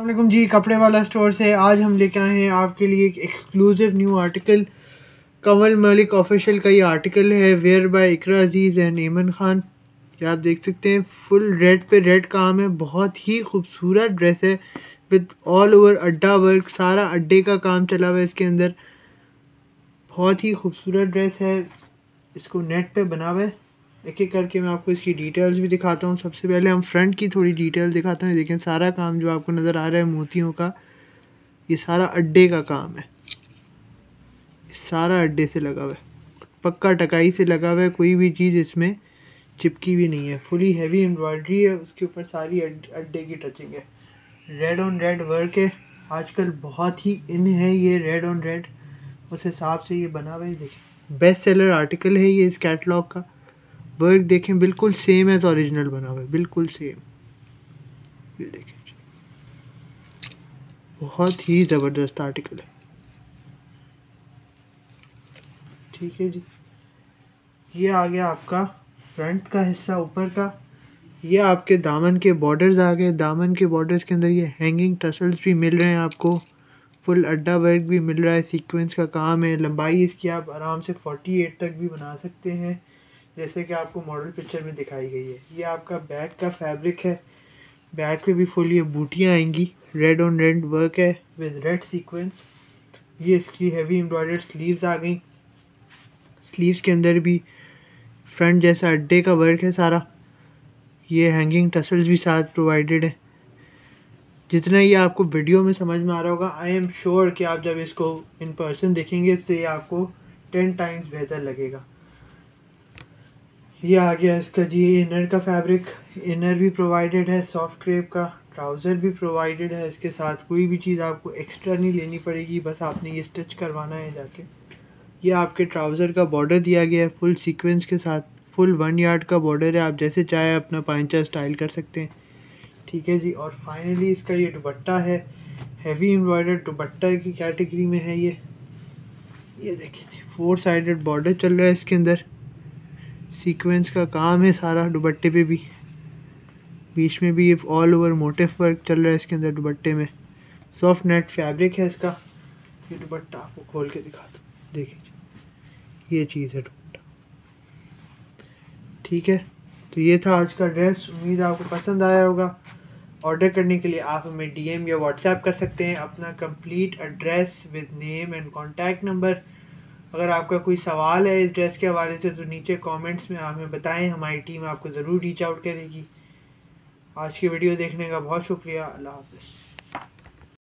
अस्सलाम जी, कपड़े वाला स्टोर से आज हम लेके आए हैं आपके लिए एक exclusive new article. Kanwal Malik official का ये आर्टिकल है, wear by Iqra Aziz and Aiman Khan. ये आप देख सकते हैं, फुल रेड पे रेड काम है। बहुत ही खूबसूरत ड्रेस है विद ऑल ओवर अड्डा वर्क, सारा अड्डे का काम चला हुआ है इसके अंदर। बहुत ही खूबसूरत ड्रेस है, इसको नेट पे बना हुआ है। एक एक करके मैं आपको इसकी डिटेल्स भी दिखाता हूँ। सबसे पहले हम फ्रंट की थोड़ी डिटेल दिखाते हैं। देखें, सारा काम जो आपको नज़र आ रहा है मोतियों का, ये सारा अड्डे का काम है। सारा अड्डे से लगा हुआ है, पक्का टकाई से लगा हुआ है, कोई भी चीज़ इसमें चिपकी भी नहीं है। फुली हैवी एम्ब्रॉयडरी है, उसके ऊपर सारी अड्डे की टचिंग है। रेड ऑन रेड वर्क है, आजकल बहुत ही इन है ये रेड ऑन रेड, उस हिसाब से ये बना हुआ है। देखिए, बेस्ट सेलर आर्टिकल है ये इस कैटलॉग का। वर्क देखें, बिल्कुल सेम है, तो ओरिजिनल बना हुआ है, बिल्कुल सेम। ये देखें, बहुत ही ज़बरदस्त आर्टिकल है। ठीक है जी, ये आ गया आपका फ्रंट का हिस्सा ऊपर का। ये आपके दामन के बॉर्डर्स आ गए। दामन के बॉर्डर्स के अंदर ये हैंगिंग टसल्स भी मिल रहे हैं आपको, फुल अड्डा वर्क भी मिल रहा है, सीक्वेंस का काम है। लंबाई इसकी आप आराम से 48 तक भी बना सकते हैं, जैसे कि आपको मॉडल पिक्चर में दिखाई गई है। ये आपका बैक का फैब्रिक है, बैक पे भी फुल ये बूटियाँ आएंगी, रेड ऑन रेड वर्क है विद रेड सीक्वेंस। ये इसकी हैवी एम्ब्रॉयडर्ड स्लीव्स आ गई। स्लीव्स के अंदर भी फ्रंट जैसा अड्डे का वर्क है सारा, ये हैंगिंग टसल्स भी साथ प्रोवाइडेड है। जितना ये आपको वीडियो में समझ में आ रहा होगा, आई एम श्योर कि आप जब इसको इन पर्सन देखेंगे इससे ये आपको 10 टाइम्स बेहतर लगेगा। ये आ गया इसका जी इनर का फैब्रिक। इनर भी प्रोवाइडेड है, सॉफ्ट क्रेप का ट्राउज़र भी प्रोवाइडेड है इसके साथ। कोई भी चीज़ आपको एक्स्ट्रा नहीं लेनी पड़ेगी, बस आपने ये स्टिच करवाना है जाके। ये आपके ट्राउज़र का बॉर्डर दिया गया है फुल सीक्वेंस के साथ, फुल 1 यार्ड का बॉर्डर है। आप जैसे चाहे अपना पाइंचा स्टाइल कर सकते हैं। ठीक है जी, और फाइनली इसका ये दुपट्टा है, हैवी एम्ब्रॉयडर्ड दुपट्टा की कैटेगरी में है ये। ये देखिए, 4 साइडेड बॉर्डर चल रहा है इसके अंदर, सीक्वेंस का काम है सारा दुपट्टे पे भी, बीच में भी ये ऑल ओवर मोटिफ वर्क चल रहा है इसके अंदर दुपट्टे में। सॉफ्ट नेट फैब्रिक है इसका। ये दुपट्टा आपको खोल के दिखा दो, देखिए ये चीज़ है दुपट्टा। ठीक है, तो ये था आज का ड्रेस, उम्मीद आपको पसंद आया होगा। ऑर्डर करने के लिए आप हमें DM या WhatsApp कर सकते हैं। अपना complete address with name and contact number. अगर आपका कोई सवाल है इस ड्रेस के हवाले से तो नीचे कमेंट्स में आप हमें बताएं, हमारी टीम आपको ज़रूर रीच आउट करेगी। आज की वीडियो देखने का बहुत शुक्रिया। अल्लाह हाफ़िज़।